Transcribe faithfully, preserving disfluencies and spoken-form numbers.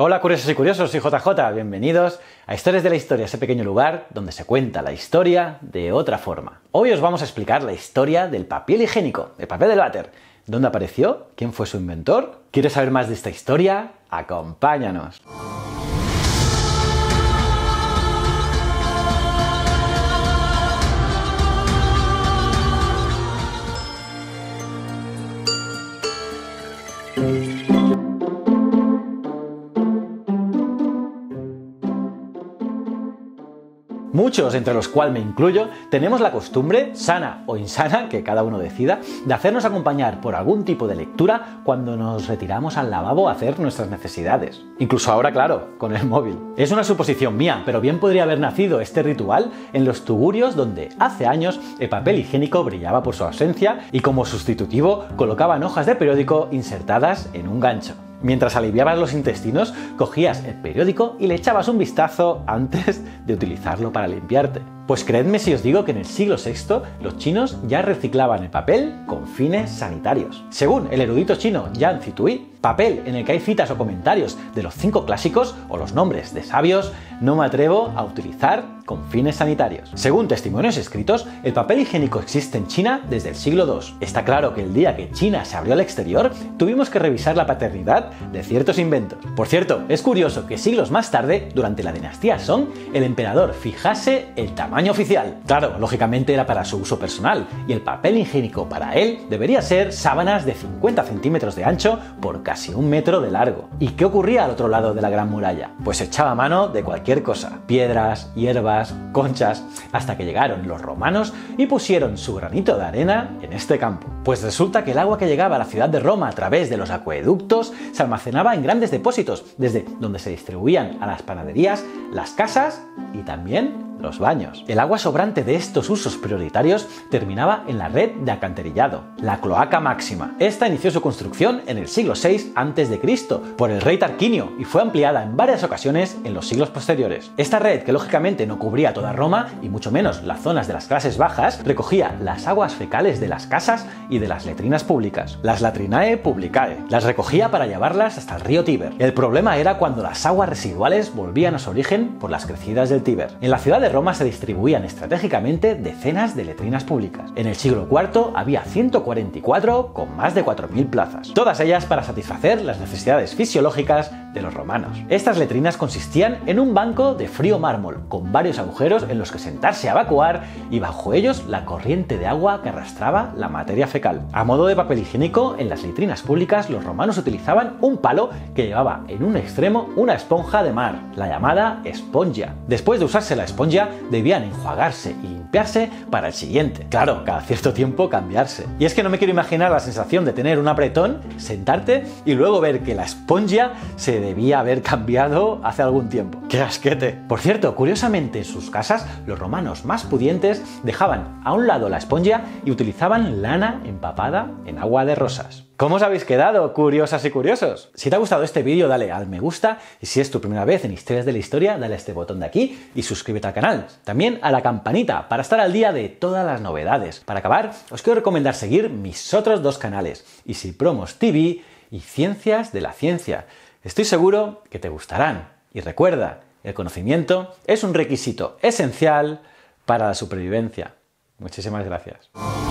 Hola curiosos y curiosos, soy J J, bienvenidos a Historias de la Historia, ese pequeño lugar donde se cuenta la historia de otra forma. Hoy os vamos a explicar la historia del papel higiénico, el papel del váter. ¿Dónde apareció? ¿Quién fue su inventor? ¿Quieres saber más de esta historia? ¡Acompáñanos! Muchos, entre los cuales me incluyo, tenemos la costumbre, sana o insana, que cada uno decida, de hacernos acompañar por algún tipo de lectura cuando nos retiramos al lavabo a hacer nuestras necesidades. Incluso ahora, claro, con el móvil. Es una suposición mía, pero bien podría haber nacido este ritual en los tugurios donde, hace años, el papel higiénico brillaba por su ausencia y como sustitutivo colocaban hojas de periódico insertadas en un gancho. Mientras aliviabas los intestinos, cogías el periódico y le echabas un vistazo antes de utilizarlo para limpiarte. Pues creedme si os digo que en el siglo sexto los chinos ya reciclaban el papel con fines sanitarios. Según el erudito chino Yan Zhitui, papel en el que hay citas o comentarios de los cinco clásicos o los nombres de sabios, no me atrevo a utilizar con fines sanitarios. Según testimonios escritos, el papel higiénico existe en China desde el siglo segundo. Está claro que el día que China se abrió al exterior, tuvimos que revisar la paternidad de ciertos inventos. Por cierto, es curioso que siglos más tarde, durante la dinastía Song, el emperador fijase el tamaño oficial. Claro, lógicamente era para su uso personal, y el papel higiénico para él debería ser sábanas de cincuenta centímetros de ancho por casi un metro de largo. ¿Y qué ocurría al otro lado de la Gran Muralla? Pues echaba mano de cualquier cosa, piedras, hierbas, conchas, hasta que llegaron los romanos y pusieron su granito de arena en este campo. Pues resulta que el agua que llegaba a la ciudad de Roma a través de los acueductos se almacenaba en grandes depósitos, desde donde se distribuían a las panaderías, las casas y también los baños. El agua sobrante de estos usos prioritarios terminaba en la red de alcantarillado, la Cloaca Máxima. Esta inició su construcción en el siglo sexto antes de Cristo por el rey Tarquinio y fue ampliada en varias ocasiones en los siglos posteriores. Esta red, que lógicamente no cubría toda Roma y mucho menos las zonas de las clases bajas, recogía las aguas fecales de las casas y de las letrinas públicas, las latrinae publicae. Las recogía para llevarlas hasta el río Tíber. El problema era cuando las aguas residuales volvían a su origen por las crecidas del Tíber. En la ciudad de Roma se distribuían estratégicamente decenas de letrinas públicas. En el siglo cuarto había ciento cuarenta y cuatro con más de cuatro mil plazas, todas ellas para satisfacer las necesidades fisiológicas de los romanos. Estas letrinas consistían en un banco de frío mármol con varios agujeros en los que sentarse a evacuar y bajo ellos la corriente de agua que arrastraba la materia fecal. A modo de papel higiénico, en las letrinas públicas los romanos utilizaban un palo que llevaba en un extremo una esponja de mar, la llamada esponja. Después de usarse la esponja debían enjuagarse y limpiarse para el siguiente. Claro, cada cierto tiempo cambiarse. Y es que no me quiero imaginar la sensación de tener un apretón, sentarte y luego ver que la esponja se debía haber cambiado hace algún tiempo. ¡Qué asquete! Por cierto, curiosamente en sus casas los romanos más pudientes dejaban a un lado la esponja y utilizaban lana empapada en agua de rosas. ¿Cómo os habéis quedado, curiosas y curiosos? Si te ha gustado este vídeo, dale al me gusta y si es tu primera vez en Historias de la Historia, dale a este botón de aquí y suscríbete al canal. También a la campanita para estar al día de todas las novedades. Para acabar, os quiero recomendar seguir mis otros dos canales, Easypromos T V y Ciencias de la Ciencia. Estoy seguro que te gustarán. Y recuerda, el conocimiento es un requisito esencial para la supervivencia. Muchísimas gracias.